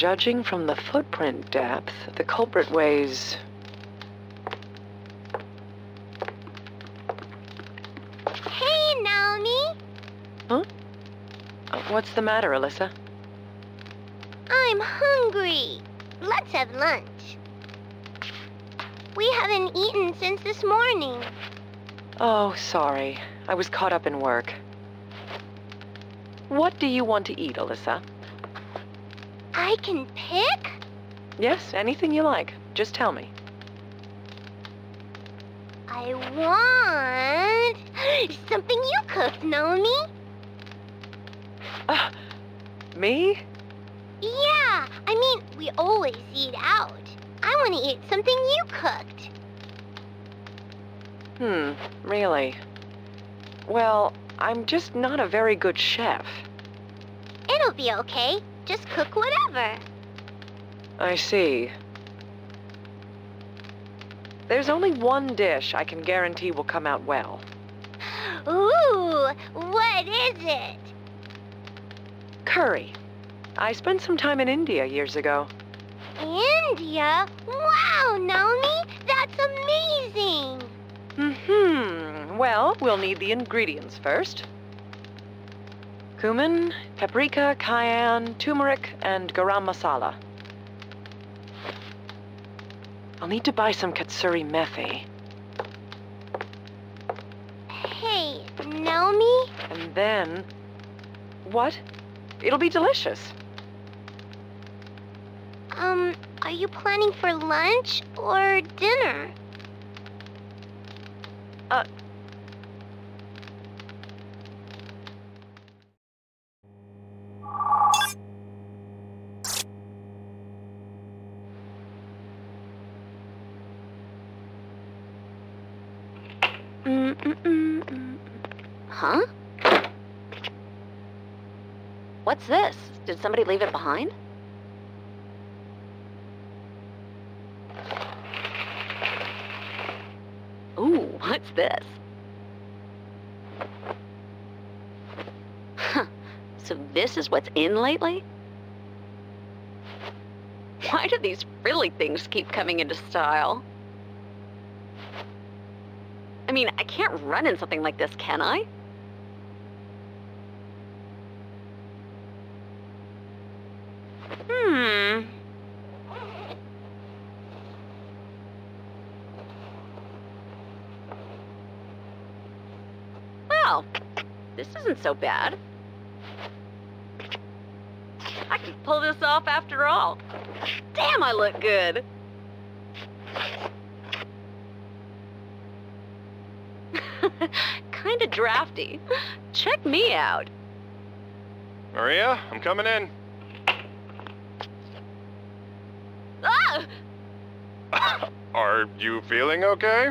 Judging from the footprint depth, the culprit weighs... Hey, Naomi! Huh? What's the matter, Alyssa? I'm hungry. Let's have lunch. We haven't eaten since this morning. Oh, sorry. I was caught up in work. What do you want to eat, Alyssa? I can pick? Yes, anything you like. Just tell me. I want... something you cooked, Naomi. Me? Yeah, I mean, we always eat out. I want to eat something you cooked. Really? Well, I'm just not a very good chef. It'll be okay. Just cook whatever. I see. There's only one dish I can guarantee will come out well. Ooh, what is it? Curry. I spent some time in India years ago. India? Wow, Naomi! That's amazing! Well, we'll need the ingredients first. Cumin, paprika, cayenne, turmeric, and garam masala. I'll need to buy some katsuri methi. Hey, Naomi? And then... what? It'll be delicious. Are you planning for lunch or dinner? Huh? What's this? Did somebody leave it behind? Ooh, what's this? Huh. So this is what's in lately? Why do these frilly things keep coming into style? I mean, I can't run in something like this, can I? Well, this isn't so bad. I can pull this off after all. Damn, I look good. Kinda drafty. Check me out. Maria, I'm coming in. Ah! Are you feeling okay?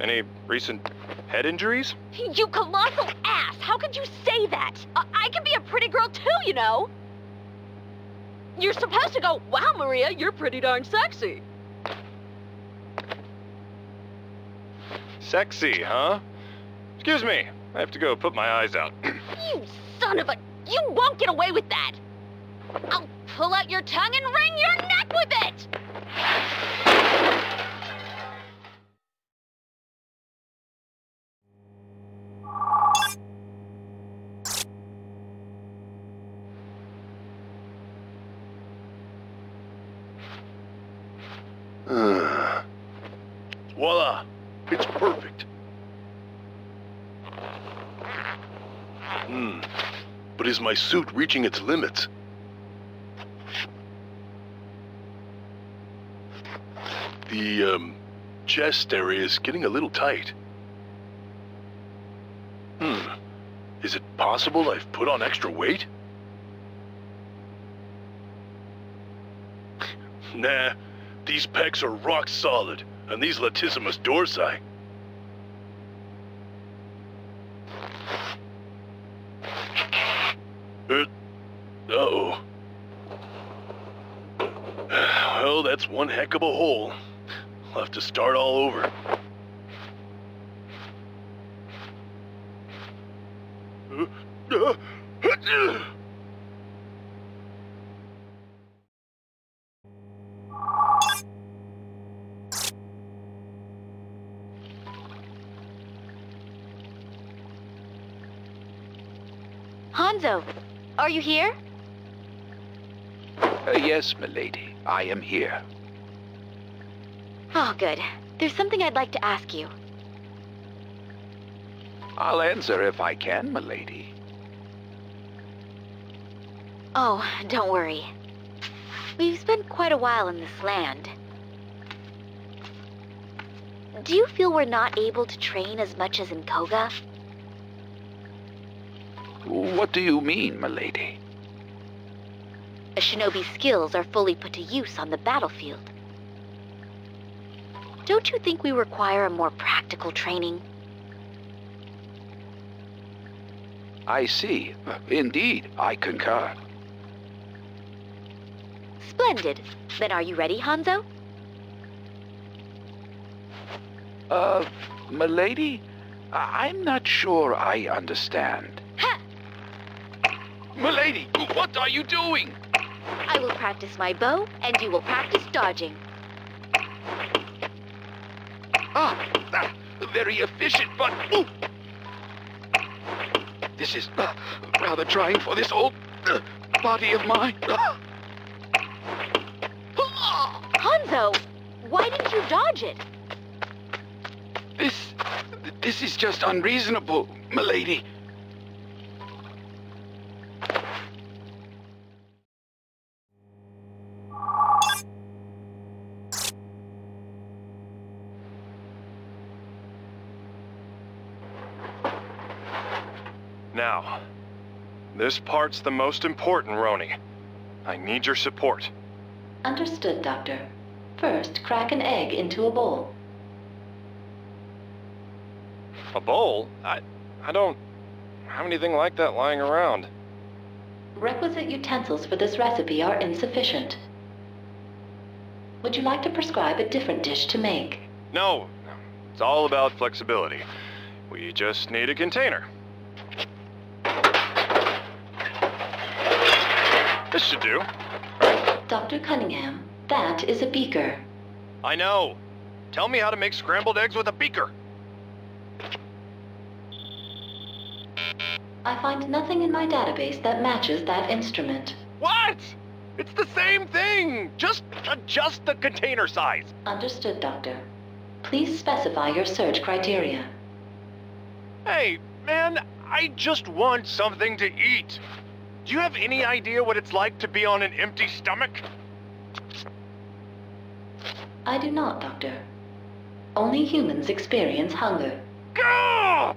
Any recent head injuries? You colossal ass! How could you say that? I can be a pretty girl too, you know! You're supposed to go, wow, Maria, you're pretty darn sexy. Sexy, huh? Excuse me, I have to go put my eyes out. You son of a... you won't get away with that! I'll pull out your tongue and wring your neck with it! Voila! It's perfect. But is my suit reaching its limits? The, chest area is getting a little tight. Is it possible I've put on extra weight? Nah, these pecs are rock solid, and these latissimus dorsi. Uh-oh. Well, that's one heck of a hole. I'll have to start all over. Hanzo, are you here? Yes, milady, I am here. Oh, good. There's something I'd like to ask you. I'll answer if I can, milady. Oh, don't worry. We've spent quite a while in this land. Do you feel we're not able to train as much as in Koga? What do you mean, milady? A shinobi's skills are fully put to use on the battlefield. Don't you think we require a more practical training? I see. Indeed, I concur. Splendid. Then are you ready, Hanzo? Milady? I'm not sure I understand. Ha! Milady, what are you doing? I will practice my bow, and you will practice dodging. Ah! Very efficient, but... Ooh. This is rather trying for this old body of mine. Hanzo, why didn't you dodge it? This is just unreasonable, milady. Now, this part's the most important, Roni. I need your support. Understood, Doctor. First, crack an egg into a bowl. A bowl? I don't have anything like that lying around. Requisite utensils for this recipe are insufficient. Would you like to prescribe a different dish to make? No. It's all about flexibility. We just need a container. This should do. Dr. Cunningham, that is a beaker. I know. Tell me how to make scrambled eggs with a beaker. I find nothing in my database that matches that instrument. What? It's the same thing! Just adjust the container size! Understood, Doctor. Please specify your search criteria. Hey, man, I just want something to eat. Do you have any idea what it's like to be on an empty stomach? I do not, Doctor. Only humans experience hunger. Gah!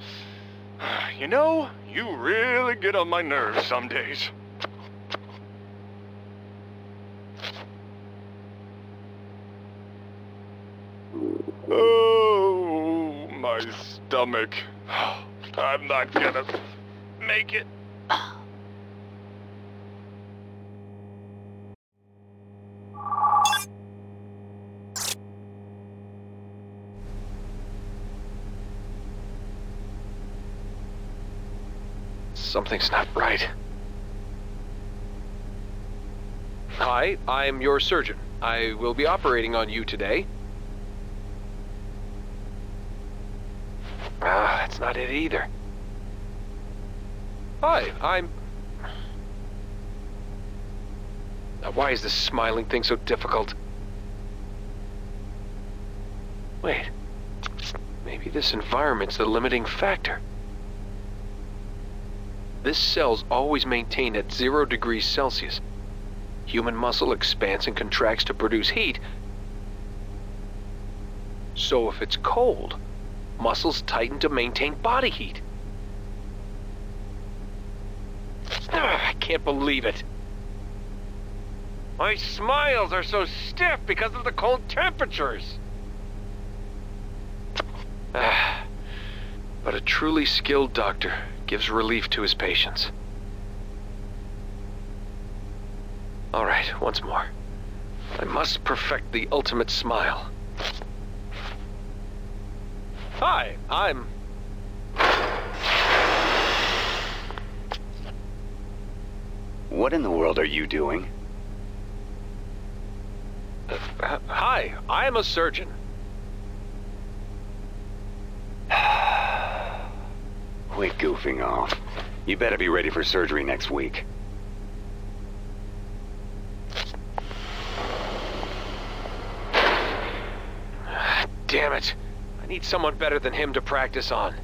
You know, you really get on my nerves some days. Oh, my stomach. I'm not gonna make it. Something's not right. Hi, I'm your surgeon. I will be operating on you today. Ah, that's not it either. Hi, I'm... Now, why is this smiling thing so difficult? Wait. Maybe this environment's the limiting factor. This cell's always maintained at 0 degrees Celsius. Human muscle expands and contracts to produce heat. So if it's cold, muscles tighten to maintain body heat. Ugh, I can't believe it. My smiles are so stiff because of the cold temperatures. But a truly skilled doctor gives relief to his patients. All right, once more. I must perfect the ultimate smile. Hi, I'm... What in the world are you doing? Hi, I'm a surgeon. We're goofing off. You better be ready for surgery next week. Damn it! I need someone better than him to practice on.